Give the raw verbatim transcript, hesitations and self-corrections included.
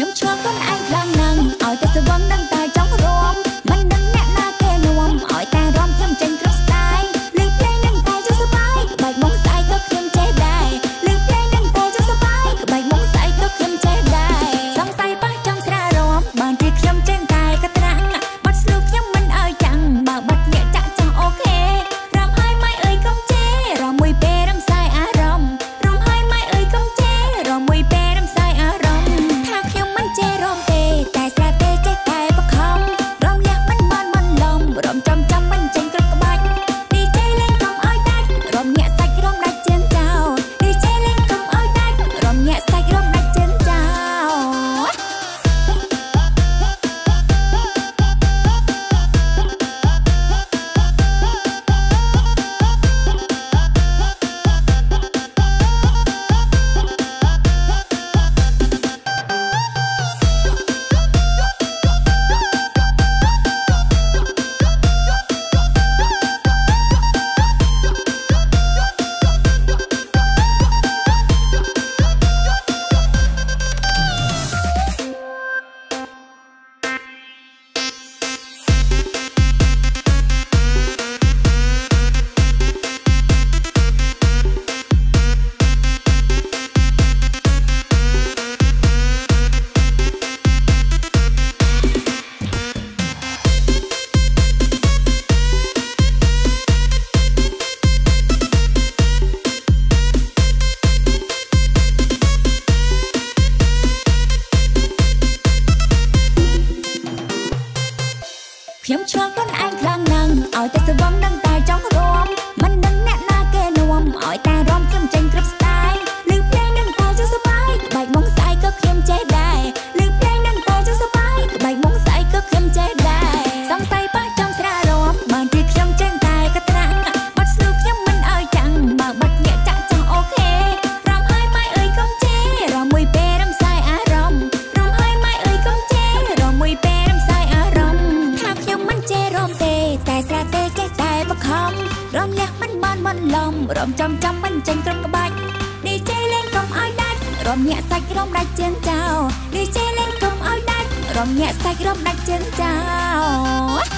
ខ្ញុំឆ្លងខ្លួនឯងឡើងនឹងឲ្យតែស្វឹងនឹងតែចង់រំមិនដឹងអ្នកណាគេនាំឲ្យតែរំខ្ញុំចេញគ្រប់ស្ដាយលឺភ្លេងនឹងតែចង់សប្បាយក្បាច់មុខស្អីក៏ខ្ញុំចេះដែរលឺភ្លេងនឹងតែចង់សប្បាយក្បាច់មុខស្អីក៏ខ្ញុំចេះដែរសង្ស័យប៉ះចង់ស្រារំបានទីខ្ញុំចេះតែកត្រាក់បាត់ស្នូខ្ញុំមិនឲ្យចាំងបើបាត់អ្នកចាក់ចង់អូខេរំហើយម៉ៃអើយកុំចេះរំមួយពេលរំសាយអារម្មណ៍រំហើយម៉ៃអើយកុំចេះរំមួយពេលរំសាយអារម្មណ៍ចេះរំទេតែស្រាទេចេះតែបខំរំលះមិនបានមិនលំរំចំចំមិនចេញគ្រប់ក្បាច់នេះចេះលេងកុំឲ្យដាច់រំញាក់សាច់រំដាច់ជើងចោលនេះចេះលេងកុំឲ្យដាច់រំញាក់សាច់រំដាច់ជើងចោលខ្ញុំឆ្លងខ្លួនឯងខ្លាំងណាស់ឲ្យតែស្វឹងនឹងតែចង់រំមិនដឹងអ្នកណាគេនាំឲ្យតែរំខ្ញុំចេញគ្រប់ស្ដាយលឺភ្លេងនឹងតែចង់សប្បាយក្បាច់មុខស្អីក៏ខ្ញុំចេះដែរលឺភ្លេងនឹងតែចង់សប្បាយក្បាច់មុខស្អីក៏ខ្ញុំចេះដែរសង្ស័យប៉ះចង់ស្រារំបានទីខ្ញុំចេះតែកត្រាក់បាត់ស្នូខ្ញុំមិនឲ្យចាំងបើបាត់ញាក់ចាក់ចង់អូខេរំហើយម៉ៃអើយកុំចេះរំមួយពេលរំសាយអារម្មណ៍រំហើយម៉ៃអើយកុំចេះរំមួយពេលរំសាយអារម្មណ៍ខ្ញុំមិនចេះរំទេតែស្រាទេចេះតែបខំរំលះមិនបានមិនលំរំចំចំមិនចេញគ្រប់ក្បាច់នេះចេះលេងកុំឲ្យដាច់រំញាក់សាច់រំដាច់ជើងចោលនេះចេះលេងកុំឲ្យដាច់រំញាក់សាច់រំដាច់ជើងចោល